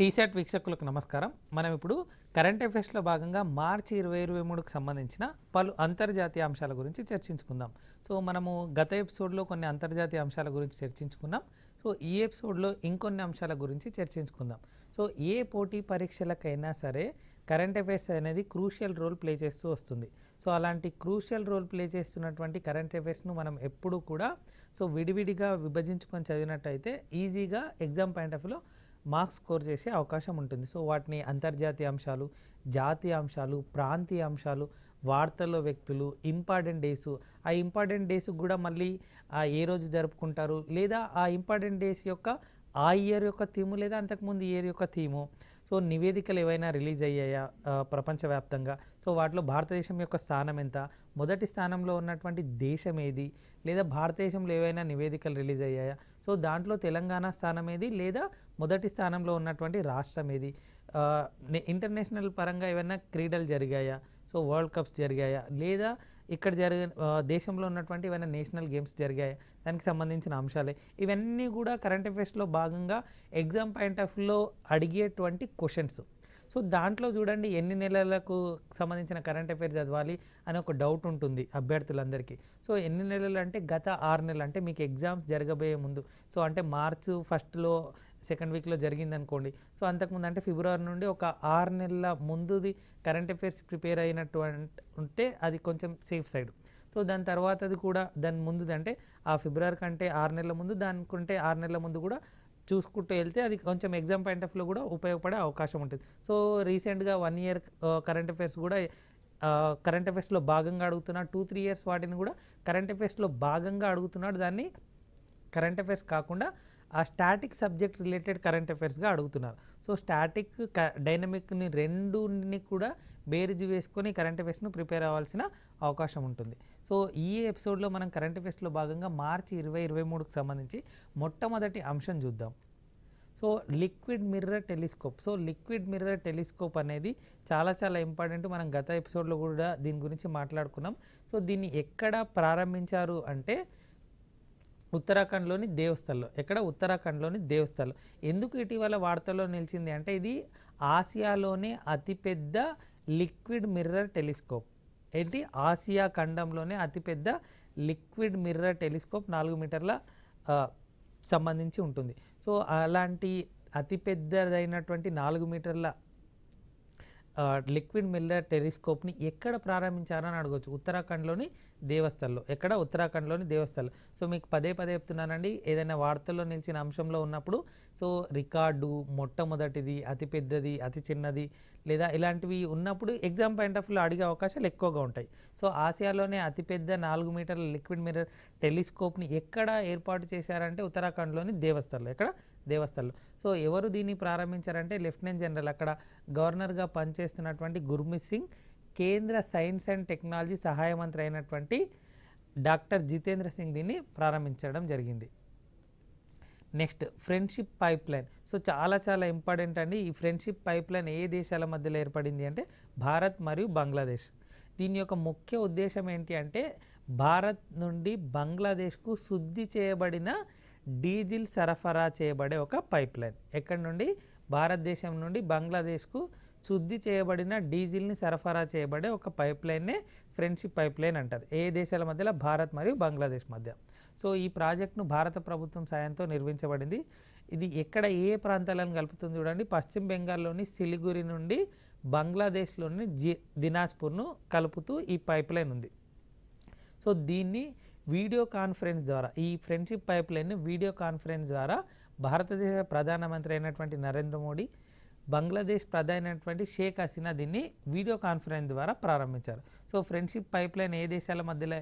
టీసెట్ వీక్షకులకు నమస్కారం. మనం ఇప్పుడు కరెంట్ అఫైర్స్లో భాగంగా మార్చి 2023కు సంబంధించిన పలు అంతర్జాతీయ అంశాల గురించి చర్చించుకుందాం. సో మనము గత ఎపిసోడ్లో కొన్ని అంతర్జాతీయ అంశాల గురించి చర్చించుకున్నాం. సో ఈ ఎపిసోడ్లో ఇంకొన్ని అంశాల గురించి చర్చించుకుందాం. సో ఏ పోటీ పరీక్షలకైనా సరే కరెంట్ అఫైర్స్ అనేది క్రూషియల్ రోల్ ప్లే చేస్తూ వస్తుంది. సో అలాంటి క్రూషియల్ రోల్ ప్లే చేస్తున్నటువంటి కరెంట్ అఫైర్స్ను మనం ఎప్పుడూ కూడా విడివిడిగా విభజించుకొని చదివినట్టయితే ఈజీగా ఎగ్జామ్ పాయింట్ ఆఫ్ వ్యూలో మార్క్స్ స్కోర్ చేసే అవకాశం ఉంటుంది. సో వాటిని అంతర్జాతీయ అంశాలు, జాతీయ అంశాలు, ప్రాంతీయ అంశాలు, వార్తల్లో వ్యక్తులు, ఇంపార్టెంట్ డేసు, ఆ ఇంపార్టెంట్ డేస్ కూడా మళ్ళీ ఏ రోజు జరుపుకుంటారు, లేదా ఆ ఇంపార్టెంట్ డేస్ యొక్క ఆ ఇయర్ యొక్క థీము, లేదా అంతకుముందు ఇయర్ యొక్క థీము, సో నివేదికలు ఏవైనా రిలీజ్ అయ్యాయా ప్రపంచవ్యాప్తంగా, సో వాటిలో భారతదేశం యొక్క స్థానం ఎంత, మొదటి స్థానంలో ఉన్నటువంటి దేశం ఏది, లేదా భారతదేశంలో ఏవైనా నివేదికలు రిలీజ్ అయ్యాయా, సో దాంట్లో తెలంగాణ స్థానం ఏది, లేదా మొదటి స్థానంలో ఉన్నటువంటి రాష్ట్రం ఏది, ఇంటర్నేషనల్ పరంగా ఏమైనా క్రీడలు జరిగాయా, సో వరల్డ్ కప్స్ జరిగాయా, లేదా ఇక్కడ దేశంలో ఉన్నటువంటి ఏమైనా నేషనల్ గేమ్స్ జరిగాయా, దానికి సంబంధించిన అంశాలే. ఇవన్నీ కూడా కరెంట్ అఫైర్స్లో భాగంగా ఎగ్జామ్ పాయింట్ ఆఫ్ వ్యూలో అడిగేటువంటి క్వశ్చన్స్. సో దాంట్లో చూడండి ఎన్ని నెలలకు సంబంధించిన కరెంట్ అఫైర్స్ చదవాలి అని ఒక డౌట్ ఉంటుంది అభ్యర్థులందరికీ. సో ఎన్ని నెలలు అంటే గత 6 నెలలు, అంటే మీకు ఎగ్జామ్స్ జరగబోయే ముందు, సో అంటే మార్చి 1st సెకండ్ వీక్లో జరిగిందనుకోండి, సో అంతకుముందు అంటే ఫిబ్రవరి నుండి ఒక 6 నెలల ముందుది కరెంట్ అఫైర్స్ ప్రిపేర్ అయినట్టు ఉంటే అది కొంచెం సేఫ్ సైడ్. సో దాని తర్వాత అది కూడా దాని ముందుది, అంటే ఆ ఫిబ్రవరి కంటే 6 నెలల ముందు, దానికంటే 6 నెలల ముందు కూడా చూసుకుంటూ వెళ్తే అది కొంచెం ఎగ్జామ్ పాయింట్ ఆఫ్ వ్యూలో కూడా ఉపయోగపడే అవకాశం ఉంటుంది. సో రీసెంట్గా 1 year కరెంట్ అఫైర్స్ కూడా కరెంట్ అఫైర్స్లో భాగంగా అడుగుతున్నాడు, 2-3 years వాటిని కూడా కరెంట్ అఫైర్స్లో భాగంగా అడుగుతున్నాడు. దాన్ని కరెంట్ అఫైర్స్ కాకుండా ఆ స్టాటిక్ సబ్జెక్ట్ రిలేటెడ్ కరెంట్ అఫైర్స్గా అడుగుతున్నారు. సో స్టాటిక్ డైనమిక్ని రెండుని కూడా బేరుజు వేసుకొని కరెంట్ అఫైర్స్ను ప్రిపేర్ అవ్వాల్సిన అవకాశం ఉంటుంది. సో ఈ ఎపిసోడ్లో మనం కరెంట్ అఫైర్స్లో భాగంగా మార్చి 2023కు సంబంధించి మొట్టమొదటి అంశం చూద్దాం. So liquid mirror telescope. So liquid mirror telescope అనేది చాలా ఇంపార్టెంట్. మనం గత ఎపిసోడ్లో కూడా దీని గురించి మాట్లాడుకున్నాం. సో దీన్ని ఎక్కడ ప్రారంభించారు అంటే ఉత్తరాఖండ్లోని దేవస్థల్లో. ఎక్కడ? ఉత్తరాఖండ్లోని దేవస్థల్లో. ఎందుకు ఇటీవల వార్తల్లో నిలిచింది అంటే ఇది ఆసియాలోనే అతిపెద్ద లిక్విడ్ మిర్రర్ టెలిస్కోప్. ఏంటి? ఆసియా ఖండంలోనే అతిపెద్ద లిక్విడ్ మిర్రర్ టెలిస్కోప్ 4 మీటర్ల సంబంధించి ఉంటుంది. సో అలాంటి అతిపెద్దదైనటువంటి 4 మీటర్ల లిక్విడ్ మిర్రర్ టెలిస్కోప్ని ఎక్కడ ప్రారంభించారని అడగవచ్చు. ఉత్తరాఖండ్లోని దేవస్థల్లో. ఎక్కడ? ఉత్తరాఖండ్లోని దేవస్థల్లో. సో మీకు పదే చెప్తున్నానండి, ఏదైనా వార్తల్లో నిలిచిన అంశంలో ఉన్నప్పుడు సో రికార్డు, మొట్టమొదటిది, అతిపెద్దది, అతి చిన్నది, లేదా ఇలాంటివి ఉన్నప్పుడు ఎగ్జామ్ పాయింట్ ఆఫ్ వ్యూలో అడిగే అవకాశాలు ఎక్కువగా ఉంటాయి. సో ఆసియాలోనే అతిపెద్ద 4 మీటర్ల లిక్విడ్ మిర్రర్ టెలిస్కోప్ని ఎక్కడ ఏర్పాటు చేశారంటే ఉత్తరాఖండ్లోని దేవస్థల్లో. ఎక్కడ? దేవస్థల్లో. సో ఎవరు దీన్ని ప్రారంభించారంటే లెఫ్టినెంట్ జనరల్, అక్కడ గవర్నర్గా పనిచేస్తున్నటువంటి గుర్మిత్ సింగ్, కేంద్ర సైన్స్ అండ్ టెక్నాలజీ సహాయ మంత్రి అయినటువంటి డాక్టర్ జితేంద్ర సింగ్ దీన్ని ప్రారంభించడం జరిగింది. Next friendship pipeline. So చాలా ఇంపార్టెంట్ అండి. ఈ ఫ్రెండ్షిప్ పైప్ లైన్ ఏ దేశాల మధ్యలో ఏర్పడింది అంటే భారత్ మరియు బంగ్లాదేశ్. దీని యొక్క ముఖ్య ఉద్దేశం ఏంటి అంటే భారత్ నుండి బంగ్లాదేశ్కు శుద్ధి చేయబడిన డీజిల్ సరఫరా చేయబడే ఒక పైప్ లైన్. ఎక్కడి నుండి? భారతదేశం నుండి బంగ్లాదేశ్కు శుద్ధి చేయబడిన డీజిల్ని సరఫరా చేయబడే ఒక పైప్ లైన్నే ఫ్రెండ్షిప్ పైప్ లైన్ అంటారు. ఏ దేశాల మధ్యలో? భారత్ మరియు బంగ్లాదేశ్ మధ్య. సో ఈ ప్రాజెక్టును భారత ప్రభుత్వం సాయంతో నిర్మించబడింది. ఇది ఎక్కడ, ఏ ప్రాంతాలను కలుపుతుంది చూడండి. పశ్చిమ బెంగాల్లోని సిలిగురి నుండి బంగ్లాదేశ్లోని దినాజ్పూర్ను కలుపుతూ ఈ పైప్ లైన్ ఉంది. సో దీన్ని వీడియో కాన్ఫరెన్స్ ద్వారా, ఈ ఫ్రెండ్షిప్ పైప్ లైన్ని వీడియో కాన్ఫరెన్స్ ద్వారా భారతదేశ ప్రధానమంత్రి అయినటువంటి నరేంద్ర మోడీ, బంగ్లాదేశ్ ప్రధాని అయినటువంటి షేక్ హసీనా దీన్ని వీడియో కాన్ఫరెన్స్ ద్వారా ప్రారంభించారు. సో ఫ్రెండ్షిప్ పైప్ లైన్ ఏ దేశాల మధ్యలో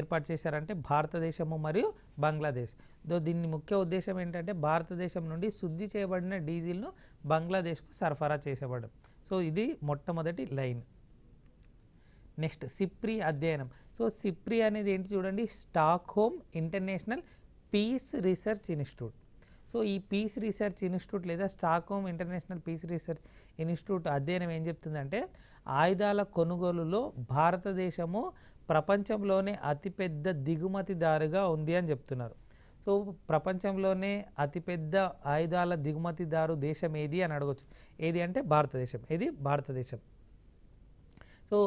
ఏర్పాటు చేశారంటే భారతదేశము మరియు బంగ్లాదేశ్. దీని ముఖ్య ఉద్దేశం ఏంటంటే భారతదేశం నుండి శుద్ధి చేయబడిన డీజిల్ను బంగ్లాదేశ్కు సరఫరా చేసేయడం. సో ఇది మొట్టమొదటి లైన్. నెక్స్ట్ సిప్రీ అధ్యయనం. సో సిప్రీ అనేది ఏంటి చూడండి, Stockholm international piece research institute. So ఈ పీస్ రీసెర్చ్ ఇన్స్టిట్యూట్ లేదా Stockholm international piece research institute అధ్యయనం ఏం చెప్తుందంటే ఆయుధాల కొనుగోలులో భారతదేశము ప్రపంచంలోనే అతిపెద్ద దిగుమతిదారుగా ఉంది అని చెప్తున్నారు. సో ప్రపంచంలోనే అతిపెద్ద ఆయుధాల దిగుమతిదారు దేశం ఏది అని అడగొచ్చు. ఏది అంటే భారతదేశం. ఏది? భారతదేశం. సో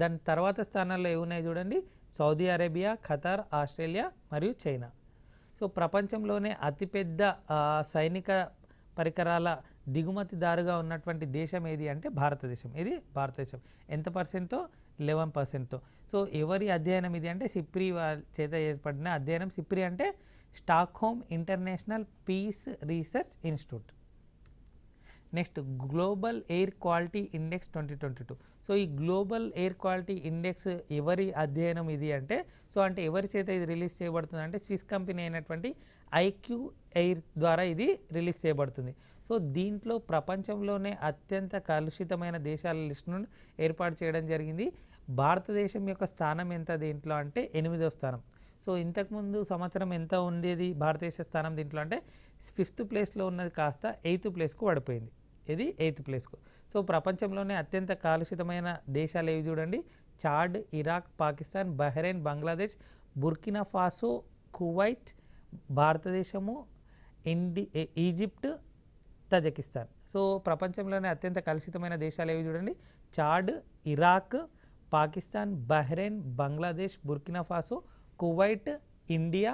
దాని తర్వాత స్థానాల్లో ఏమున్నాయి చూడండి, సౌదీ అరేబియా, ఖతార్, ఆస్ట్రేలియా మరియు చైనా. సో ప్రపంచంలోనే అతిపెద్ద సైనిక పరికరాల దిగుమతిదారుగా ఉన్నటువంటి దేశం ఏది అంటే భారతదేశం. ఇది భారతదేశం. ఎంత పర్సెంట్తో? 11%తో. సో ఎవరి అధ్యయనం ఇది అంటే సిప్రి చేత ఏర్పడిన అధ్యయనం. సిప్రి అంటే Stockholm international piece research institute. Next global air quality Index 2022. So ఈ గ్లోబల్ ఎయిర్ క్వాలిటీ ఇండెక్స్ ఎవరి అధ్యయనం ఇది అంటే, సో అంటే ఎవరి చేత ఇది రిలీజ్ చేయబడుతుంది అంటే స్విస్ కంపెనీ అయినటువంటి ఐక్యూ ఎయిర్ ద్వారా ఇది రిలీజ్ చేయబడుతుంది. సో దీంట్లో ప్రపంచంలోనే అత్యంత కలుషితమైన దేశాల లిస్టును ఏర్పాటు చేయడం జరిగింది. భారతదేశం యొక్క స్థానం ఎంత దీంట్లో అంటే 8వ స్థానం. సో ఇంతకుముందు సంవత్సరం ఎంత ఉండేది భారతదేశ స్థానం దీంట్లో అంటే 5వ ప్లేస్లో ఉన్నది కాస్త 8వ ప్లేస్కు పడిపోయింది. ఇది 8వ ప్లేస్కు. సో ప్రపంచంలోనే అత్యంత కాలుషితమైన దేశాలు ఏవి చూడండి, Chad, Iraq, Pakistan, Bahrain, Bangladesh, Burkina Faso, Kuwait, భారతదేశము, ఈజిప్ట్, తజకిస్తాన్. సో ప్రపంచంలోనే అత్యంత కలుషితమైన దేశాలు ఏవి చూడండి, Chad, Iraq, Pakistan, Bahrain, Bangladesh, Burkina Faso, Kuwait, India,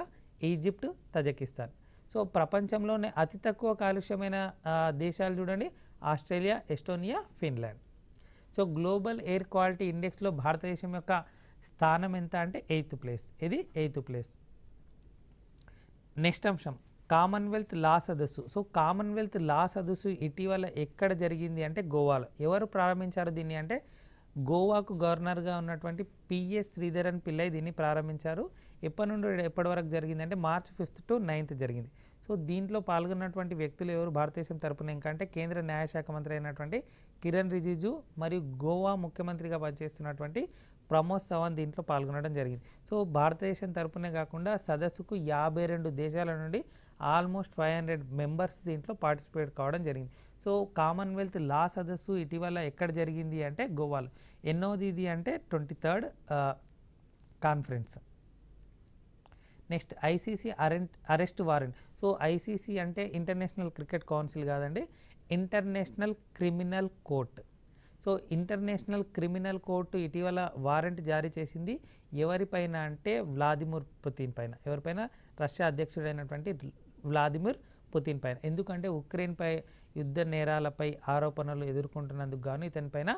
Egypt, Tajikistan. So ప్రపంచంలోనే అతి తక్కువ కాలుష్యమైన దేశాలు చూడండి, Australia, Estonia, Finland. So global air quality ఇండెక్స్లో భారతదేశం యొక్క స్థానం ఎంత అంటే 8వ ప్లేస్. ఇది 8వ ప్లేస్. నెక్స్ట్ అంశం కామన్వెల్త్ లా సదస్సు. సో కామన్వెల్త్ లా సదస్సు ఇటీవల ఎక్కడ జరిగింది అంటే గోవాలో. ఎవరు ప్రారంభించారు దీన్ని అంటే గోవాకు గవర్నర్గా ఉన్నటువంటి పిఎస్ శ్రీధరన్ పిల్లై దీన్ని ప్రారంభించారు. ఎప్పటి నుండి ఎప్పటి వరకు జరిగిందంటే మార్చి 5th to 9th జరిగింది. సో దీంట్లో పాల్గొన్నటువంటి వ్యక్తులు ఎవరు భారతదేశం తరపున ఇంకంటే కేంద్ర న్యాయశాఖ మంత్రి అయినటువంటి కిరణ్ రిజిజు మరియు గోవా ముఖ్యమంత్రిగా పనిచేస్తున్నటువంటి ప్రమోద్ సావంత్ దీంట్లో పాల్గొనడం జరిగింది. సో భారతదేశం తరపునే కాకుండా సదస్సుకు 52 దేశాల నుండి ఆల్మోస్ట్ 500 మెంబర్స్ దీంట్లో పార్టిసిపేట్ కావడం జరిగింది. సో కామన్వెల్త్ లా సదస్సు ఇటీవల ఎక్కడ జరిగింది అంటే గోవాలో. ఎన్నోది ఇది అంటే 23rd conference. Next ICC arrest warrant. So ICC అంటే ఇంటర్నేషనల్ క్రికెట్ కౌన్సిల్ కాదండి, international criminal court. So international criminal court ఇటీవల వారెంట్ జారీ చేసింది ఎవరిపైన అంటే వ్లాదిమిర్ పుతిన్ పైన. ఎవరిపైన? రష్యా అధ్యక్షుడైనటువంటి వ్లాదిమిర్ పుతిన్ పైన. ఎందుకంటే ఉక్రెయిన్పై యుద్ధ నేరాలపై ఆరోపణలు ఎదుర్కొంటున్నందుకు గాను ఇతనిపైన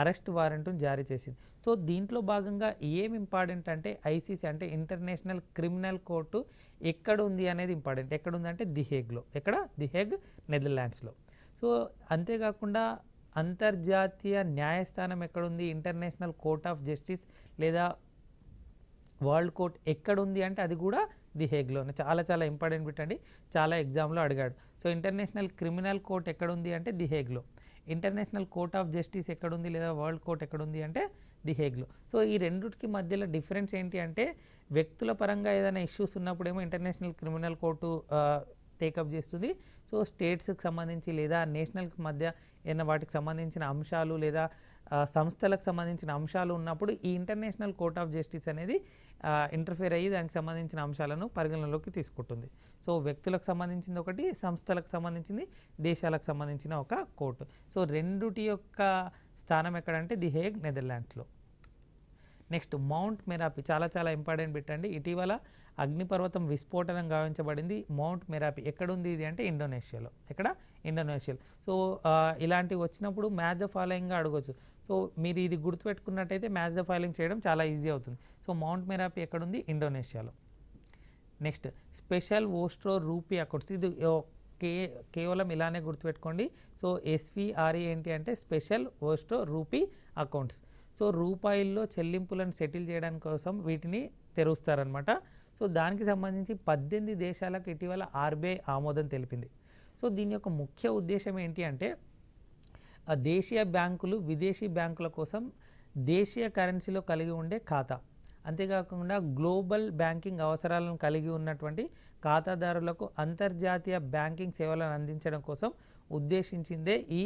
అరెస్ట్ వారెంట్ను జారీ చేసింది. సో దీంట్లో భాగంగా ఏం ఇంపార్టెంట్ అంటే ఐసీసీ అంటే ఇంటర్నేషనల్ క్రిమినల్ కోర్టు ఎక్కడ ఉంది అనేది ఇంపార్టెంట్. ఎక్కడ ఉందంటే ది హేగ్లో. ఎక్కడ? The Hague, నెదర్లాండ్స్లో. సో అంతేకాకుండా అంతర్జాతీయ న్యాయస్థానం ఎక్కడుంది, ఇంటర్నేషనల్ కోర్ట్ ఆఫ్ జస్టిస్ లేదా వరల్డ్ కోర్ట్ ఎక్కడుంది అంటే అది కూడా ది హేగ్లోనే. చాలా ఇంపార్టెంట్ బిట్ అండి, చాలా ఎగ్జామ్లో అడిగాడు. సో ఇంటర్నేషనల్ క్రిమినల్ కోర్ట్ ఎక్కడుంది అంటే ది హేగ్లో. ఇంటర్నేషనల్ కోర్ట్ ఆఫ్ జస్టిస్ ఎక్కడుంది లేదా వరల్డ్ కోర్ట్ ఎక్కడుంది అంటే ది హేగ్లో. సో ఈ రెండుకి మధ్యలో డిఫరెన్స్ ఏంటి అంటే వ్యక్తుల పరంగా ఏదైనా ఇష్యూస్ ఉన్నప్పుడేమో ఇంటర్నేషనల్ క్రిమినల్ కోర్టు టేకప్ చేస్తుంది. సో స్టేట్స్కి సంబంధించి లేదా నేషనల్కి మధ్య ఏదైనా వాటికి సంబంధించిన అంశాలు లేదా సంస్థలకు సంబంధించిన అంశాలు ఉన్నప్పుడు ఈ ఇంటర్నేషనల్ కోర్ట్ ఆఫ్ జస్టిస్ అనేది ఇంటర్ఫేర్ అయ్యి దానికి సంబంధించిన అంశాలను పరిగణలోకి తీసుకుంటుంది. సో వ్యక్తులకు సంబంధించింది ఒకటి, సంస్థలకు సంబంధించింది, దేశాలకు సంబంధించిన ఒక కోర్టు. సో రెండుటి యొక్క స్థానం ఎక్కడంటే ది హేగ్, నెదర్లాండ్స్లో. నెక్స్ట్ మౌంట్ మెరాపి, చాలా ఇంపార్టెంట్ బిట్ అండి. ఇటీవల అగ్నిపర్వతం విస్ఫోటనం గావించబడింది మౌంట్ మెరాపి. ఎక్కడుంది ఇది అంటే ఇండోనేషియాలో. ఎక్కడ? ఇండోనేషియాలో. సో ఇలాంటివి వచ్చినప్పుడు మ్యాచ్ ద ఫాలోయింగ్గా అడగవచ్చు. సో మీరు ఇది గుర్తుపెట్టుకున్నట్టయితే మ్యాచ్ ద ఫాలోయింగ్ చేయడం చాలా ఈజీ అవుతుంది. సో మౌంట్ మెరాపి ఎక్కడుంది? ఇండోనేషియాలో. Next special vostro rupee accounts. ఇది కేవలం ఇలానే గుర్తుపెట్టుకోండి. సో SVRE ఏంటి అంటే special vostro rupee accounts. So రూపాయల్లో చెల్లింపులను సెటిల్ చేయడానికి కోసం వీటిని తెరుస్తారనమాట. సో దానికి సంబంధించి 18 దేశాలకు ఇటీవల RBI ఆమోదం తెలిపింది. సో దీని యొక్క ముఖ్య ఉద్దేశం ఏంటి అంటే దేశీయ బ్యాంకులు విదేశీ బ్యాంకుల కోసం దేశీయ కరెన్సీలో కలిగి ఉండే ఖాతా, అంతేకాకుండా గ్లోబల్ బ్యాంకింగ్ అవసరాలను కలిగి ఉన్నటువంటి ఖాతాదారులకు అంతర్జాతీయ బ్యాంకింగ్ సేవలను అందించడం కోసం ఉద్దేశించిందే ఈ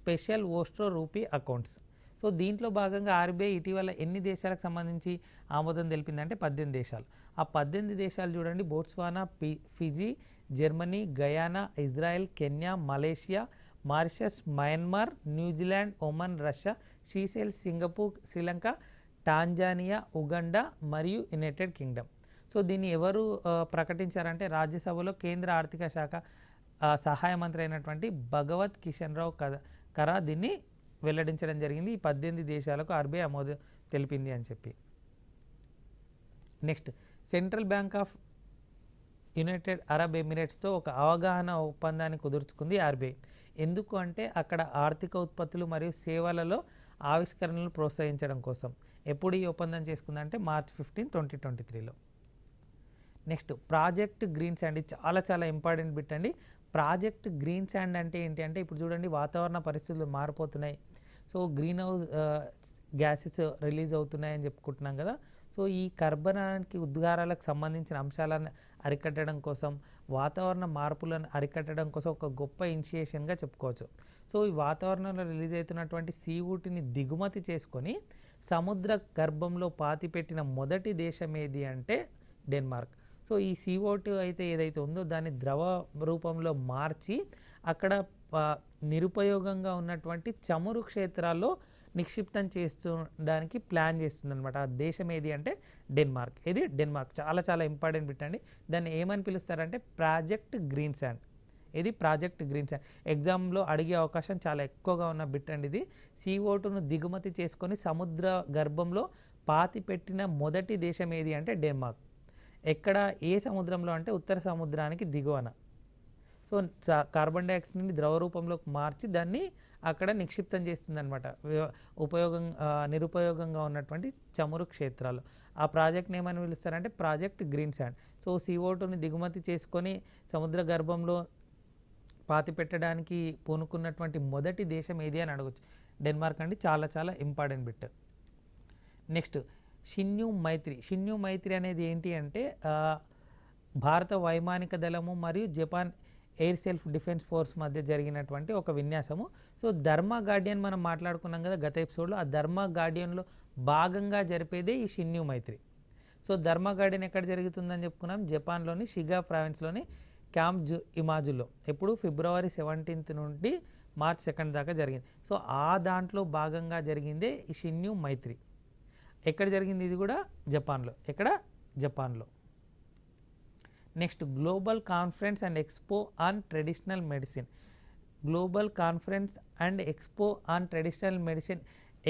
special vostro rupee accounts. So దీంట్లో భాగంగా ఆర్బీఐ ఇటీవల ఎన్ని దేశాలకు సంబంధించి ఆమోదం తెలిపిందంటే 18 దేశాలు. ఆ 18 దేశాలు చూడండి, Botswana, Fiji, Germany, Guyana, Israel, Kenya, Malaysia, Mauritius, Myanmar, New Zealand, Oman, Russia, Seychelles, Singapore, Sri Lanka, Tanzania, Uganda మరియు యునైటెడ్ కింగ్డమ్. సో దీన్ని ఎవరు ప్రకటించారంటే రాజ్యసభలో కేంద్ర ఆర్థిక శాఖ సహాయ మంత్రి అయినటువంటి భగవత్ కిషన్ రావు కరా దీన్ని వెల్లడించడం జరిగింది. ఈ 18 దేశాలకు ఆర్బీఐ ఆమోదం తెలిపింది అని చెప్పి. Next, central bank of United Arab ఎమిరేట్స్తో ఒక అవగాహన ఒప్పందాన్ని కుదుర్చుకుంది ఆర్బీఐ. ఎందుకు అంటే అక్కడ ఆర్థిక ఉత్పత్తులు మరియు సేవలలో ఆవిష్కరణలు ప్రోత్సహించడం కోసం. ఎప్పుడు ఈ ఒప్పందం చేసుకుందంటే మార్చ్ 15, 2023లో. Next, project green sand. ఇది చాలా చాలా ఇంపార్టెంట్ బిట్ అండి. ప్రాజెక్ట్ గ్రీన్ శాండ్ అంటే ఏంటి అంటే, ఇప్పుడు చూడండి వాతావరణ పరిస్థితులు మారిపోతున్నాయి, so green house gases release అవుతున్నాయని చెప్పుకుంటున్నాం కదా. సో ఈ కర్బనానికి ఉద్గారాలకు సంబంధించిన అంశాలను అరికట్టడం కోసం, వాతావరణ మార్పులను అరికట్టడం కోసం ఒక గొప్ప ఇనిషియేషన్గా చెప్పుకోవచ్చు. సో ఈ వాతావరణంలో రిలీజ్ అవుతున్నటువంటి CO2ని దిగుమతి చేసుకొని సముద్ర గర్భంలో పాతిపెట్టిన మొదటి దేశం ఏది అంటే డెన్మార్క్. సో ఈ CO2 అయితే ఏదైతే ఉందో దాన్ని ద్రవ రూపంలో మార్చి అక్కడ నిరుపయోగంగా ఉన్నటువంటి చమురు క్షేత్రాల్లో నిక్షిప్తం చేస్తుండడానికి ప్లాన్ చేస్తుందన్నమాట. ఆ దేశం ఏది అంటే డెన్మార్క్. ఇది డెన్మార్క్. చాలా చాలా ఇంపార్టెంట్ పెట్టండి. దాన్ని ఏమని పిలుస్తారంటే ప్రాజెక్ట్ గ్రీన్ శాండ్. ఇది ప్రాజెక్ట్ గ్రీన్ శాండ్ ఎగ్జామ్లో అడిగే అవకాశం చాలా ఎక్కువగా ఉన్న బిట్ అండి. ఇది CO2ను దిగుమతి చేసుకొని సముద్ర గర్భంలో పాతి పెట్టిన మొదటి దేశం ఏది అంటే డెన్మార్క్. ఎక్కడ, ఏ సముద్రంలో అంటే ఉత్తర సముద్రానికి దిగువన. సో కార్బన్ డైఆక్సైడ్ని ద్రవ రూపంలోకి మార్చి దాన్ని అక్కడ నిక్షిప్తం చేస్తుందన్నమాట, నిరుపయోగంగా ఉన్నటువంటి చమురు క్షేత్రాలు. ఆ ప్రాజెక్ట్ని ఏమని పిలుస్తారంటే ప్రాజెక్ట్ గ్రీన్ శాండ్. సో CO2ని దిగుమతి చేసుకొని సముద్ర గర్భంలో పాతి పెట్టడానికి పూనుకున్నటువంటి మొదటి దేశం ఏది అని అడగచ్చు, డెన్మార్క్ అండి. చాలా చాలా important bit. Next, Shinyuu Maitri. Shinyuu Maitri అనేది ఏంటి అంటే భారత వైమానిక దళము మరియు Japan air self defence force మధ్య జరిగినటువంటి ఒక విన్యాసము. సో ధర్మా గార్డియన్ మనం మాట్లాడుకున్నాం కదా గత ఎపిసోడ్లో. ఆ ధర్మా గార్డియన్లో భాగంగా జరిపేదే ఈ Shinyuu Maitri. So Dharma Guardian ఎక్కడ జరుగుతుందని చెప్పుకున్నాం, జపాన్లోని షిగా ప్రావిన్స్లోని క్యాంప్ ఇమాజులో. ఎప్పుడు ఫిబ్రవరి 17 నుండి మార్చ్ 2 దాకా జరిగింది. సో ఆ దాంట్లో భాగంగా జరిగిందే ఈ షిన్యూ మైత్రి. ఎక్కడ జరిగింది? ఇది కూడా జపాన్లో. ఎక్కడ? జపాన్లో. Next, global conference and expo on traditional medicine. Global conference and expo on traditional medicine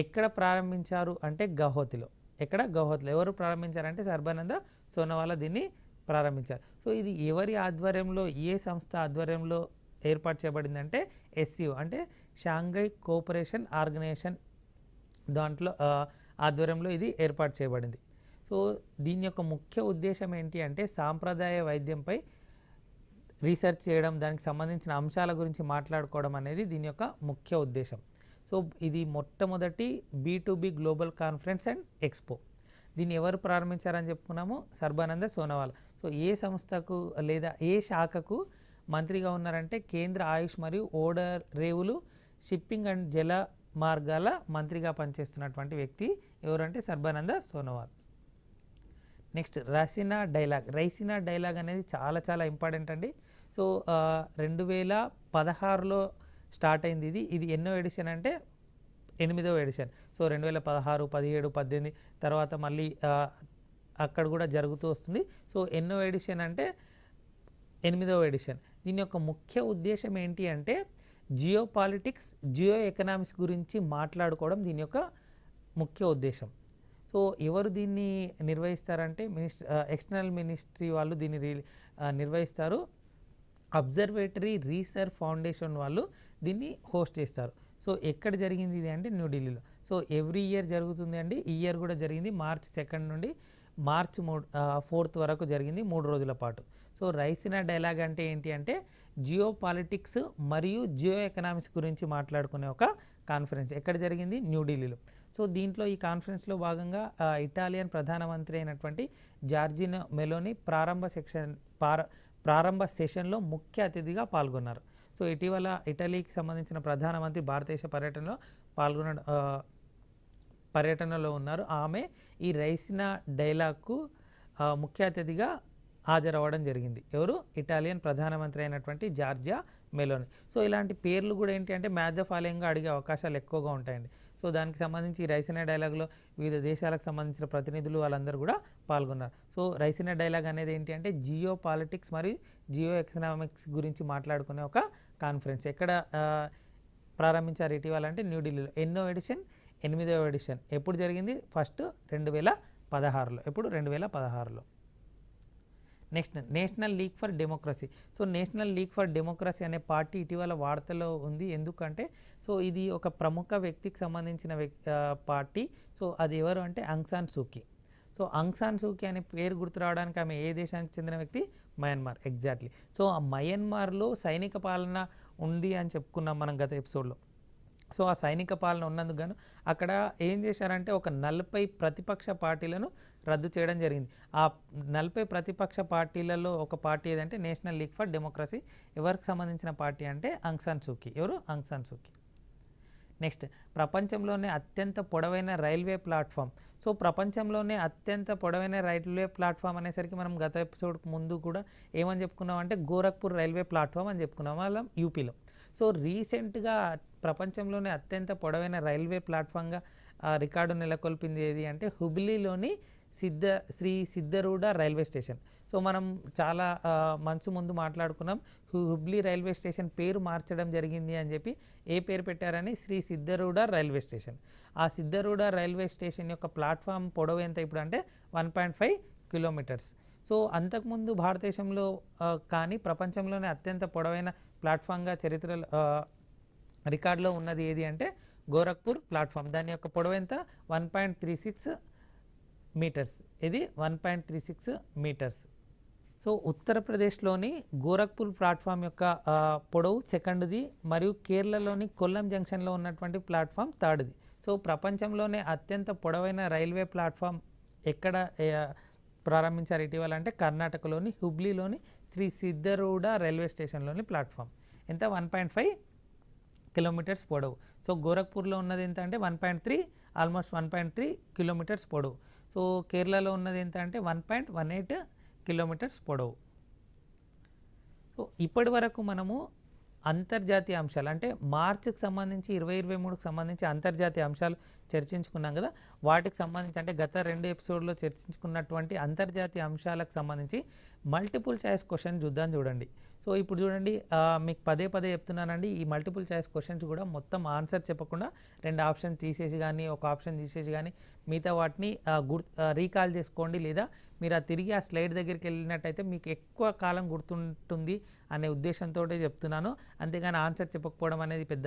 ఎక్కడ ప్రారంభించారు అంటే గౌహతిలో. ఎక్కడ? గౌహతిలో. ఎవరు ప్రారంభించారంటే సర్బానంద సోనోవాలా దీన్ని ప్రారంభించారు. సో ఇది ఎవరి ఆధ్వర్యంలో, ఏ సంస్థ ఆధ్వర్యంలో ఏర్పాటు చేయబడిందంటే SCO అంటే షాంఘై కోఆపరేషన్ ఆర్గనైజేషన్ దాంట్లో ఆధ్వర్యంలో ఇది ఏర్పాటు చేయబడింది. సో దీని యొక్క ముఖ్య ఉద్దేశం ఏంటి అంటే సాంప్రదాయ వైద్యంపై రీసెర్చ్ చేయడం, దానికి సంబంధించిన అంశాల గురించి మాట్లాడుకోవడం అనేది దీని యొక్క ముఖ్య ఉద్దేశం. సో ఇది మొట్టమొదటి B2B global conference and expo. దీన్ని ఎవరు ప్రారంభించారని చెప్పుకున్నాము, సర్బానంద సోనోవాలా. సో ఏ సంస్థకు లేదా ఏ శాఖకు మంత్రిగా ఉన్నారంటే కేంద్ర ఆయుష్ మరియు ఓడర్ రేవులు, షిప్పింగ్ అండ్ జల మార్గాల మంత్రిగా పనిచేస్తున్నటువంటి వ్యక్తి ఎవరంటే Sarbananda Sonowal. Next, Raisina dialogue. Raisina dialogue అనేది చాలా చాలా ఇంపార్టెంట్ అండి. సో 2016లో స్టార్ట్ అయింది ఇది. ఇది ఎన్నో ఎడిషన్ అంటే 8వ ఎడిషన్. సో 2016, 2017, 2018 తర్వాత మళ్ళీ అక్కడ కూడా జరుగుతూ వస్తుంది. సో ఎన్నో ఎడిషన్ అంటే 8వ ఎడిషన్. దీని యొక్క ముఖ్య ఉద్దేశం ఏంటి అంటే జియో పాలిటిక్స్, జియో ఎకనామిక్స్ గురించి మాట్లాడుకోవడం దీని యొక్క ముఖ్య ఉద్దేశం. సో ఎవరు దీన్ని నిర్వహిస్తారంటే ఎక్స్టర్నల్ మినిస్ట్రీ వాళ్ళు దీన్ని నిర్వహిస్తారు. అబ్జర్వేటరీ రీసెర్చ్ ఫౌండేషన్ వాళ్ళు దీన్ని హోస్ట్ చేస్తారు. సో ఎక్కడ జరిగింది ఇది అంటే న్యూఢిల్లీలో. సో ఎవ్రీ ఇయర్ జరుగుతుంది అండి. ఈ ఇయర్ కూడా జరిగింది మార్చ్ 2 నుండి మార్చ్ 4 వరకు జరిగింది, 3 రోజుల పాటు. సో రైసీనా డైలాగ్ అంటే ఏంటి అంటే జియో పాలిటిక్స్ మరియు జియో ఎకనామిక్స్ గురించి మాట్లాడుకునే ఒక కాన్ఫరెన్స్. ఎక్కడ జరిగింది? న్యూఢిల్లీలో. సో దీంట్లో ఈ కాన్ఫరెన్స్లో భాగంగా ఇటాలియన్ ప్రధానమంత్రి అయినటువంటి జార్జినో మెలోని ప్రారంభ సెషన్లో ముఖ్య అతిథిగా పాల్గొన్నారు. సో ఇటీవల ఇటలీకి సంబంధించిన ప్రధానమంత్రి భారతదేశ పర్యటనలో పర్యటనలో ఉన్నారు. ఆమె ఈ రైసినా డైలాగ్కు ముఖ్య అతిథిగా హాజరవ్వడం జరిగింది. ఎవరు? ఇటాలియన్ ప్రధానమంత్రి అయినటువంటి జార్జియా మెలోని. సో ఇలాంటి పేర్లు కూడా ఏంటి అంటే మ్యాచ్ ఆఫ్ ఫాలోయింగ్గా అడిగే అవకాశాలు ఎక్కువగా ఉంటాయండి. సో దానికి సంబంధించి రైసినా డైలాగ్లో వివిధ దేశాలకు సంబంధించిన ప్రతినిధులు వాళ్ళందరూ కూడా పాల్గొన్నారు. సో రైసినా డైలాగ్ అనేది ఏంటి అంటే జియో పాలిటిక్స్ మరియు జియో ఎకనామిక్స్ గురించి మాట్లాడుకునే ఒక కాన్ఫరెన్స్. ఎక్కడ ప్రారంభించారు ఇటీవల అంటే న్యూఢిల్లీలో. ఎన్నో ఎడిషన్? 8వ ఎడిషన్. ఎప్పుడు జరిగింది? ఫస్ట్ 2016లో. ఎప్పుడు? 2016లో. Next, national league for democracy. So national league for democracy అనే పార్టీ ఇటీవల వార్తలో ఉంది. ఎందుకంటే సో ఇది ఒక ప్రముఖ వ్యక్తికి సంబంధించిన పార్టీ. సో అది ఎవరు అంటే ఆంగ్ San Suu Kyi. So ఆంగ్ San Suu Kyi అనే పేరు గుర్తు రావడానికి ఆమె ఏ దేశానికి చెందిన వ్యక్తి? మయన్మార్. ఎగ్జాక్ట్లీ. సో ఆ మయన్మార్లో సైనిక పాలన ఉంది అని చెప్పుకున్నాం మనం గత ఎపిసోడ్లో. సో ఆ సైనిక పాలన ఉన్నందుకు గాను అక్కడ ఏం చేశారంటే ఒక 40 ప్రతిపక్ష పార్టీలను రద్దు చేయడం జరిగింది. ఆ 40 ప్రతిపక్ష పార్టీలలో ఒక పార్టీ ఏదంటే నేషనల్ లీగ్ ఫర్ డెమోక్రసీ. ఎవరికి సంబంధించిన పార్టీ అంటే ఆంగ్ సాన్ సూకీ. ఎవరు? ఆంగ్ సాన్ సూకీ. నెక్స్ట్, ప్రపంచంలోనే అత్యంత పొడవైన రైల్వే ప్లాట్ఫామ్. సో ప్రపంచంలోనే అత్యంత పొడవైన రైల్వే ప్లాట్ఫామ్ అనేసరికి మనం గత ఎపిసోడ్ ముందు కూడా ఏమని చెప్పుకున్నాం అంటే గోరఖ్పూర్ రైల్వే ప్లాట్ఫామ్ అని చెప్పుకున్నాం, అలా యూపీలో. సో రీసెంట్గా ప్రపంచంలోనే అత్యంత పొడవైన రైల్వే ప్లాట్ఫామ్గా రికార్డు నెలకొల్పింది ఏది అంటే హుబ్లీలోని Shri Siddharoodha railway station. So మనం చాలా మంచి ముందు మాట్లాడుకున్నాం, హుబ్లీ రైల్వే స్టేషన్ పేరు మార్చడం జరిగింది అని చెప్పి. ఏ పేరు పెట్టారని? Shri Siddharoodha railway station. ఆ సిద్ధరూఢ రైల్వే స్టేషన్ యొక్క ప్లాట్ఫామ్ పొడవు ఎంత ఇప్పుడు అంటే 1.5 కిలోమీటర్స్. సో అంతకుముందు భారతదేశంలో కానీ ప్రపంచంలోనే అత్యంత పొడవైన ప్లాట్ఫామ్గా చరిత్రలో రికార్డులో ఉన్నది ఏది అంటే గోరఖ్పూర్ ప్లాట్ఫామ్. దాని యొక్క పొడవు ఎంత? 1.36 మీటర్స్. ఇది 1.36 మీటర్స్. సో ఉత్తరప్రదేశ్లోని గోరఖ్పూర్ ప్లాట్ఫామ్ యొక్క పొడవు సెకండ్ది, మరియు కేరళలోని కొల్లం జంక్షన్లో ఉన్నటువంటి ప్లాట్ఫామ్ థర్డ్ది. సో ప్రపంచంలోనే అత్యంత పొడవైన రైల్వే ప్లాట్ఫామ్ ఎక్కడ ప్రారంభించారు ఇటీవల అంటే కర్ణాటకలోని హుబ్లీలోని శ్రీ సిద్ధరూఢ రైల్వే స్టేషన్లోని ప్లాట్ఫామ్. ఎంత? 1.5 కిలోమీటర్స్ పొడవు. సో గోరఖ్పూర్లో ఉన్నది ఎంత అంటే 1.3, ఆల్మోస్ట్ 1.3 కిలోమీటర్స్ పొడవు. సో కేరళలో ఉన్నది ఎంత అంటే 1.18 కిలోమీటర్స్ పొడవు. సో ఇప్పటి వరకు మనము అంతర్జాతీయ అంశాలు అంటే మార్చికి సంబంధించి 2023కి సంబంధించి అంతర్జాతీయ అంశాలు చర్చించుకున్నాం కదా. వాటికి సంబంధించి అంటే గత 2 ఎపిసోడ్లో చర్చించుకున్నటువంటి అంతర్జాతీయ అంశాలకు సంబంధించి మల్టిపుల్ చాయిస్ క్వశ్చన్ చూద్దాం. చూడండి, సో ఇప్పుడు చూడండి మీకు పదే చెప్తున్నానండి, ఈ మల్టిపుల్ చాయిస్ క్వశ్చన్స్ కూడా మొత్తం ఆన్సర్ చెప్పకుండా 2 ఆప్షన్ తీసేసి కానీ 1 ఆప్షన్ తీసేసి కానీ మిగతా వాటిని రీకాల్ చేసుకోండి. లేదా మీరు తిరిగి ఆ స్లైడ్ దగ్గరికి వెళ్ళినట్టయితే మీకు ఎక్కువ కాలం గుర్తుంటుంది అనే ఉద్దేశంతో చెప్తున్నాను. అంతేగాని ఆన్సర్ చెప్పకపోవడం అనేది పెద్ద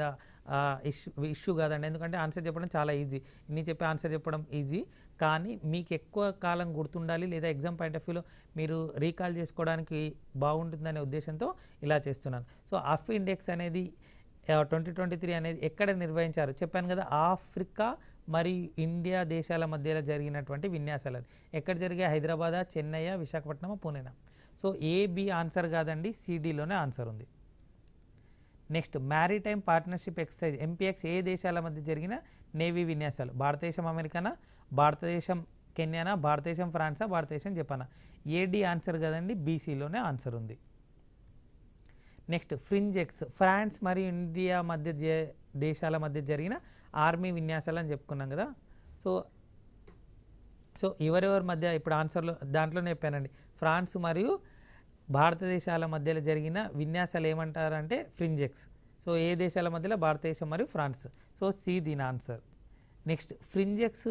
ఇష్యూ కాదండి, ఎందుకంటే ఆన్సర్ చెప్పడం చాలా ఈజీ. ఇన్ని చెప్పి ఆన్సర్ చెప్పడం ఈజీ, కానీ మీకు ఎక్కువ కాలం గుర్తుండాలి, లేదా ఎగ్జామ్ పాయింట్ ఆఫ్ వ్యూలో మీరు రీకాల్ చేసుకోవడానికి బాగుంటుందనే ఉద్దేశంతో ఇలా చేస్తున్నాను. సో ఆఫ్ ఇండెక్స్ అనేది 2023 అనేది ఎక్కడ నిర్వహించారు? చెప్పాను కదా, ఆఫ్రికా మరియు ఇండియా దేశాల మధ్యలో జరిగినటువంటి విన్యాసాలని. ఎక్కడ జరిగే? హైదరాబాద్, చెన్నై, విశాఖపట్నం, పూణేనా? సో ఏబి ఆన్సర్ కాదండి, సిడీలోనే ఆన్సర్ ఉంది. Next, maritime partnership exercise MPX ఏ దేశాల మధ్య జరిగిన నేవీ విన్యాసాలు? భారతదేశం అమెరికానా, భారతదేశం కెన్యానా, భారతదేశం ఫ్రాన్సా, భారతదేశం జపానా? ఏడి ఆన్సర్ కదండి, బీసీలోనే ఆన్సర్ ఉంది. నెక్స్ట్, ఫ్రింజ్ ఎక్స్ ఫ్రాన్స్ మరియు ఇండియా మధ్య దేశాల మధ్య జరిగిన ఆర్మీ విన్యాసాలు అని చెప్పుకున్నాం కదా. సో ఎవరెవరి మధ్య ఇప్పుడు ఆన్సర్లో దాంట్లోనే చెప్పానండి, ఫ్రాన్స్ మరియు భారతదేశాల మధ్యలో జరిగిన విన్యాసాలు ఏమంటారంటే ఫ్రింజ్ ఎక్స్. సో ఏ దేశాల మధ్యలో? భారతదేశం మరియు ఫ్రాన్స్. సో సి దీని answer. Next, fringe X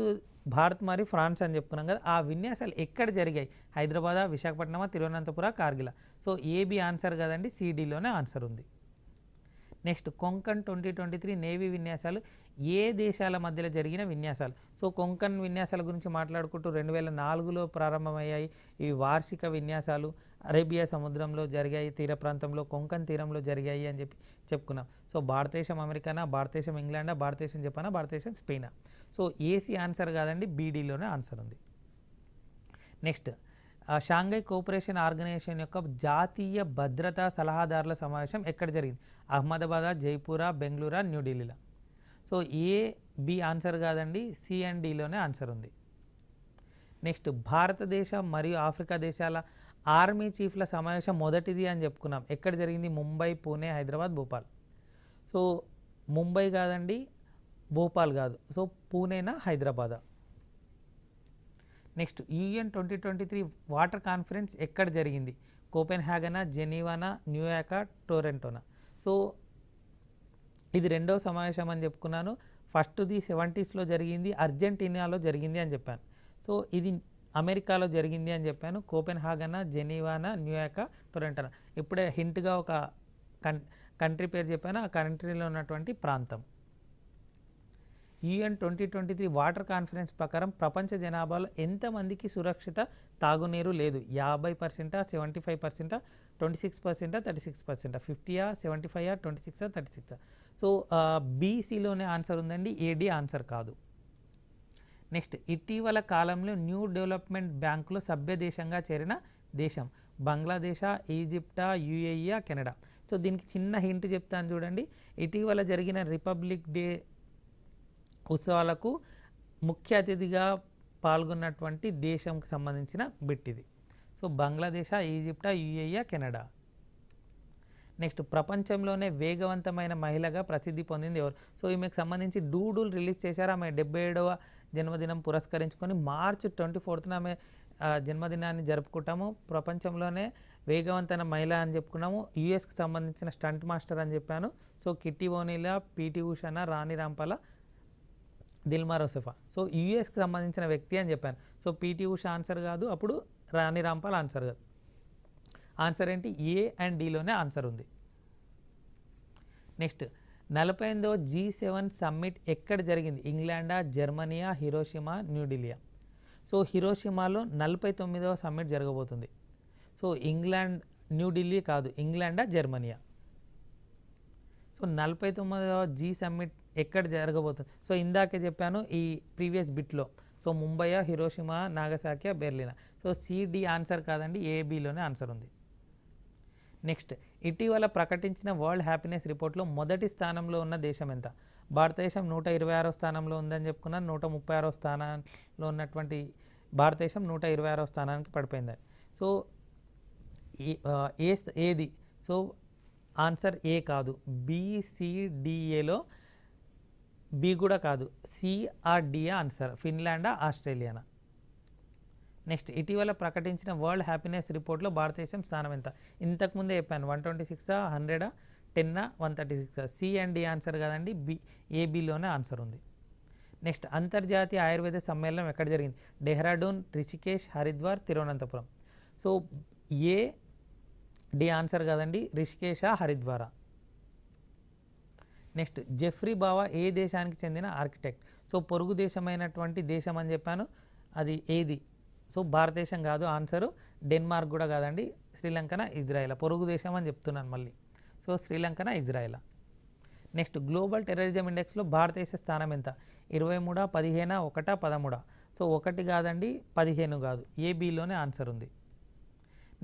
Bharat మరియు ఫ్రాన్స్ అని చెప్పుకున్నాం కదా, ఆ విన్యాసాలు ఎక్కడ జరిగాయి? Hyderabad, Visakhapatnam, తిరువనంతపుర, Kargil? So AB answer కదండి, సిడీలోనే ఆన్సర్ ఉంది. నెక్స్ట్, కొంకన్ 2023 నేవీ విన్యాసాలు ఏ దేశాల మధ్యలో జరిగిన విన్యాసాలు? సో కొంకన్ విన్యాసాల గురించి మాట్లాడుకుంటూ 2004లో ప్రారంభమయ్యాయి. ఇవి వార్షిక విన్యాసాలు, అరేబియా సముద్రంలో జరిగాయి, తీర ప్రాంతంలో కొంకన్ తీరంలో జరిగాయి అని చెప్పి చెప్పుకున్నాం. సో భారతదేశం అమెరికానా, భారతదేశం ఇంగ్లాండా, భారతదేశం జపానా, భారతదేశం స్పెయినా? సో ఏసీ ఆన్సర్ కాదండి, బీడీలోనే ఆన్సర్ ఉంది. నెక్స్ట్, షాంఘై కోఆపరేషన్ ఆర్గనైజేషన్ యొక్క జాతీయ భద్రతా సలహాదారుల సమావేశం ఎక్కడ జరిగింది? అహ్మదాబాద్, జైపూరా, బెంగళూరా, న్యూఢిల్లీలో? सो ए बी आंसर कादंडी सी एंड डी लोने आंसर उंदी। नेक्स्ट భారతదేశ మరియు ఆఫ్రికా దేశాల ఆర్మీ చీఫ్ల సమావేశం మొదటిది అని చెప్పుకున్నాం ఎక్కడ జరిగింది ముంబై పూణే హైదరాబాద్ భోపాల్ సో ముంబై కాదండి భోపాల్ కాదు సో పూణేనా Hyderabad. Next UN 2023 water conference ఎక్కడ జరిగింది కోపెన్హాగనా జెనీవానా న్యూయార్కా టొరంటోనా సో ఇది రెండో సమావేశం అని చెప్పుకున్నాను ఫస్ట్ ది 70s లో జరిగింది అర్జెంటీనాలో జరిగింది అని చెప్పాను సో ఇది అమెరికాలో జరిగింది అని చెప్పాను కోపెన్హాగన్ జెనీవానా న్యూయార్క్ టొరంటోనా ఇప్పుడే హింట్ గా ఒక కంట్రీ పేరు చెప్పాను ఆ కంట్రీలో ఉన్నటువంటి ప్రాంతం। యూఎన్ 2023 వాటర్ కాన్ఫరెన్స్ ప్రకారం ప్రపంచ జనాభాలో ఎంతమందికి సురక్షిత తాగునీరు లేదు 50% 75% 26% 36% 50 75 26 36 సో బీసీలోనే ఆన్సర్ ఉందండి ఏడి ఆన్సర్ కాదు। నెక్స్ట్ ఇటీవల కాలంలో న్యూ డెవలప్మెంట్ బ్యాంకులో సభ్య దేశంగా చేరిన దేశం Bangladesh Egypt UAE Canada so దీనికి చిన్న హింట్ చెప్తాను చూడండి ఇటీవల జరిగిన రిపబ్లిక్ డే ఉత్సవాలకు ముఖ్య అతిథిగా పాల్గొన్నటువంటి దేశంకి సంబంధించిన బిట్ ఇది so Bangladesh Egypt UAE Canada. Next ప్రపంచంలోనే వేగవంతమైన మహిళగా ప్రసిద్ధి పొందింది ఎవరు సో ఈమెకు సంబంధించి డూడుల్ రిలీజ్ చేశారు ఆమె 77వ జన్మదినం పురస్కరించుకొని మార్చి 24న ఆమె జన్మదినాన్ని జరుపుకుంటాము ప్రపంచంలోనే వేగవంతమైన మహిళ అని చెప్పుకున్నాము యూఎస్కి సంబంధించిన స్టంట్ మాస్టర్ అని చెప్పాను సో కిట్టి ఓనిలా పీటీ ఉషానా రాణి రాంపాల దిల్మా రోసెఫా సో యూఎస్కి సంబంధించిన వ్యక్తి అని చెప్పాను సో పీటీ ఉషా ఆన్సర్ కాదు అప్పుడు రాణి రాంపాల్ ఆన్సర్ కాదు ఆన్సర్ ఏంటి ఏ అండ్ డిలోనే ఆన్సర్ ఉంది। నెక్స్ట్ 48వ G7 సమ్మిట్ ఎక్కడ జరిగింది ఇంగ్లాండా జర్మనీయా హిరోషిమా న్యూఢిల్లీయా సో హిరోషిమాలో 49వ సమ్మిట్ జరగబోతుంది సో ఇంగ్లాండ్ న్యూఢిల్లీ కాదు ఇంగ్లాండా జర్మనీయా సో 49వ G సమ్మిట్ ఎక్కడ జరగబోతుంది సో ఇందాకే చెప్పాను ఈ ప్రీవియస్ బిట్లో so Mumbai Hiroshima Nagasaki Berlin so CD answer కాదండి ఏబీలోనే ఆన్సర్ ఉంది। నెక్స్ట్ ఇటీవల ప్రకటించిన వరల్డ్ హ్యాపీనెస్ రిపోర్ట్లో మొదటి స్థానంలో ఉన్న దేశం ఎంత భారతదేశం 126వ స్థానంలో ఉందని చెప్పుకున్నాను 136వ స్థానంలో ఉన్నటువంటి భారతదేశం 126వ స్థానానికి పడిపోయింది సో ఏది సో ఆన్సర్ ఏ కాదు బీసీడిఏలో బి కూడా కాదు సిఆర్డి ఆన్సర్ ఫిన్లాండా ఆస్ట్రేలియానా। నెక్స్ట్ ఇటీవల ప్రకటించిన వరల్డ్ హ్యాపీనెస్ రిపోర్ట్లో భారతదేశం స్థానం ఎంత ఇంతకుముందే చెప్పాను 126 100 10 136 సి అండ్ డి ఆన్సర్ కాదండి బి ఏబీలోనే ఆన్సర్ ఉంది। నెక్స్ట్ అంతర్జాతీయ ఆయుర్వేద సమ్మేళనం ఎక్కడ జరిగింది Dehradun Rishikesh Haridwar Thiruvananthapuram so A D answer కాదండి రిషికేశ హరిద్వారా। నెక్స్ట్ జెఫ్రీ బావా ఏ దేశానికి చెందిన ఆర్కిటెక్ట్ సో పొరుగు దేశమైనటువంటి దేశం అని చెప్పాను అది ఏది సో భారతదేశం కాదు ఆన్సరు డెన్మార్క్ కూడా కాదండి శ్రీలంకన ఇజ్రాయెల్ పొరుగు దేశం అని చెప్తున్నాను మళ్ళీ సో శ్రీలంకన ఇజ్రాయెల్। నెక్స్ట్ గ్లోబల్ టెర్రరిజం ఇండెక్స్లో భారతదేశ స్థానం ఎంత 23 15 1 13 సో 1 కాదండి 15 కాదు ఏబీలోనే ఆన్సర్ ఉంది।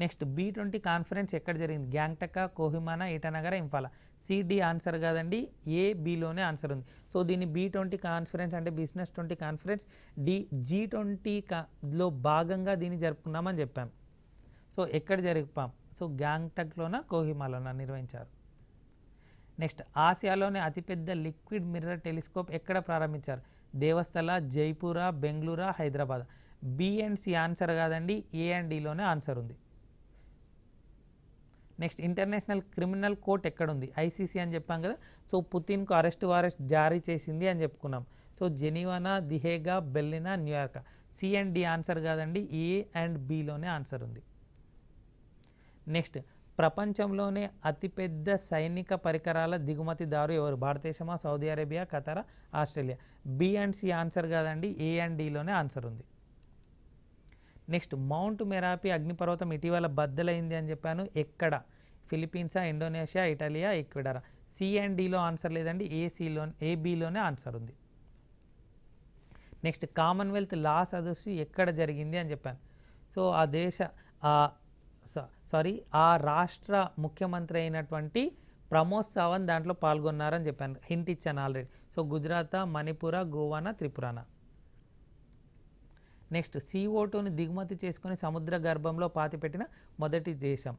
నెక్స్ట్ B20 కాన్ఫరెన్స్ ఎక్కడ జరిగింది గ్యాంగ్టక్ కోహిమానా ఇటానగర ఇంఫాలా సిడి ఆన్సర్ కాదండి ఏబీలోనే ఆన్సర్ ఉంది సో దీన్ని B20 కాన్ఫరెన్స్ అంటే బిజినెస్ 20 కాన్ఫరెన్స్ G20లో భాగంగా దీన్ని జరుపుకున్నామని చెప్పాం సో ఎక్కడ జరిపాం సో గ్యాంగ్టక్లోనా కోహిమాలోనా నిర్వహించారు। నెక్స్ట్ ఆసియాలోనే అతిపెద్ద లిక్విడ్ మిర్రర్ టెలిస్కోప్ ఎక్కడ ప్రారంభించారు దేవస్థల జైపూరా బెంగళూరా Hyderabad B and C answer కాదండి ఏ అండ్ డిలోనే ఆన్సర్ ఉంది। నెక్స్ట్ ఇంటర్నేషనల్ క్రిమినల్ కోర్ట్ ఎక్కడుంది ఐసీసీ అని చెప్పాం కదా సో పుతిన్కు అరెస్ట్ జారీ చేసింది అని చెప్పుకున్నాం సో జెనీవానా దిహేగా Berlin New York C and D answer కాదండి ఏ అండ్ బిలోనే ఆన్సర్ ఉంది। నెక్స్ట్ ప్రపంచంలోనే అతిపెద్ద సైనిక పరికరాల దిగుమతిదారు ఎవరు భారతదేశమా Saudi Arabia Qatar Australia B and C answer కాదండి ఏ అండ్ డిలోనే ఆన్సర్ ఉంది। నెక్స్ట్ మౌంట్ మెరాపి అగ్నిపర్వతం ఇటీవల బద్దలైంది అని చెప్పాను ఎక్కడ ఫిలిప్పీన్సా ఇండోనేషియా ఇటాలియా ఈక్వెడారా సి అండ్ డిలో ఆన్సర్ లేదండి ఏబీలోనే ఆన్సర్ ఉంది। నెక్స్ట్ కామన్వెల్త్ లా సదస్సు ఎక్కడ జరిగింది అని చెప్పాను సో ఆ దేశ ఆ రాష్ట్ర ముఖ్యమంత్రి అయినటువంటి ప్రమోద్ సావంత్ దాంట్లో పాల్గొన్నారని చెప్పాను, హింట్ ఇచ్చాను ఆల్రెడీ. సో గుజరాత్, మణిపుర, గోవానా, త్రిపురానా. నెక్స్ట్, CO2ని దిగుమతి చేసుకుని సముద్ర గర్భంలో పాతిపెట్టిన మొదటి దేశం.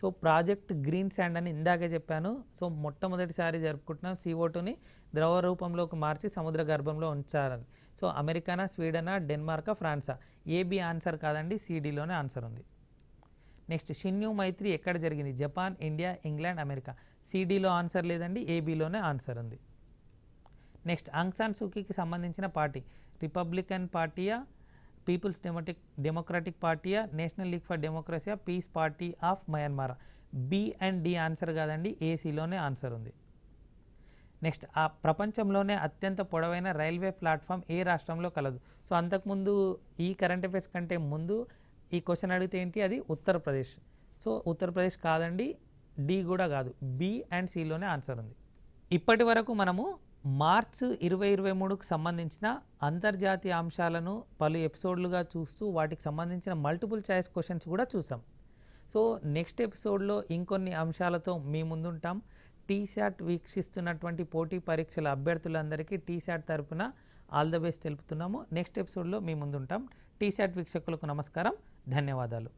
సో ప్రాజెక్ట్ గ్రీన్ శాండ్ అని ఇందాకే చెప్పాను. సో మొట్టమొదటిసారి జరుపుకుంటున్నాం CO2ని ద్రవ రూపంలోకి మార్చి సముద్ర గర్భంలో ఉంచారని. సో అమెరికానా, స్వీడనా, డెన్మార్కా, ఫ్రాన్సా. ఏబి ఆన్సర్ కాదండి, సిడీలోనే ఆన్సర్ ఉంది. నెక్స్ట్, షిన్యూ మైత్రి ఎక్కడ జరిగింది? Japan, India, England, America. సిడీలో ఆన్సర్ లేదండి, ఏబీలోనే ఆన్సర్ ఉంది. నెక్స్ట్, అంగ్సాన్ సూకీకి సంబంధించిన పార్టీ రిపబ్లికన్ పార్టీయా, పీపుల్స్ డెమోక్రటిక్ పార్టీయా, నేషనల్ లీగ్ ఫర్ డెమోక్రసీయా, పీస్ పార్టీ ఆఫ్ మయన్మారా. బి అండ్ డి ఆన్సర్ కాదండి, ఏసీలోనే ఆన్సర్ ఉంది. నెక్స్ట్, ఆ ప్రపంచంలోనే అత్యంత పొడవైన రైల్వే ప్లాట్ఫామ్ ఏ రాష్ట్రంలో కలదు? సో అంతకుముందు ఈ కరెంట్ అఫైర్స్ కంటే ముందు ఈ క్వశ్చన్ అడిగితే ఏంటి, అది ఉత్తరప్రదేశ్. సో ఉత్తరప్రదేశ్ కాదండి, డి కూడా కాదు, బి అండ్ సిలోనే ఆన్సర్ ఉంది. ఇప్పటి వరకు మనము మార్చి 2023కు సంబంధించిన అంతర్జాతీయ అంశాలను పలు ఎపిసోడ్లుగా చూస్తూ వాటికి సంబంధించిన మల్టిపుల్ చాయిస్ క్వశ్చన్స్ కూడా చూసాం. సో నెక్స్ట్ ఎపిసోడ్లో ఇంకొన్ని అంశాలతో మీ ముందుంటాం. TSAT వీక్షిస్తున్నటువంటి పోటీ పరీక్షల అభ్యర్థులందరికీ TSAT తరపున ఆల్ ద బెస్ట్ తెలుపుతున్నాము. నెక్స్ట్ ఎపిసోడ్లో మీ ముందుంటాం. TSAT వీక్షకులకు నమస్కారం, ధన్యవాదాలు.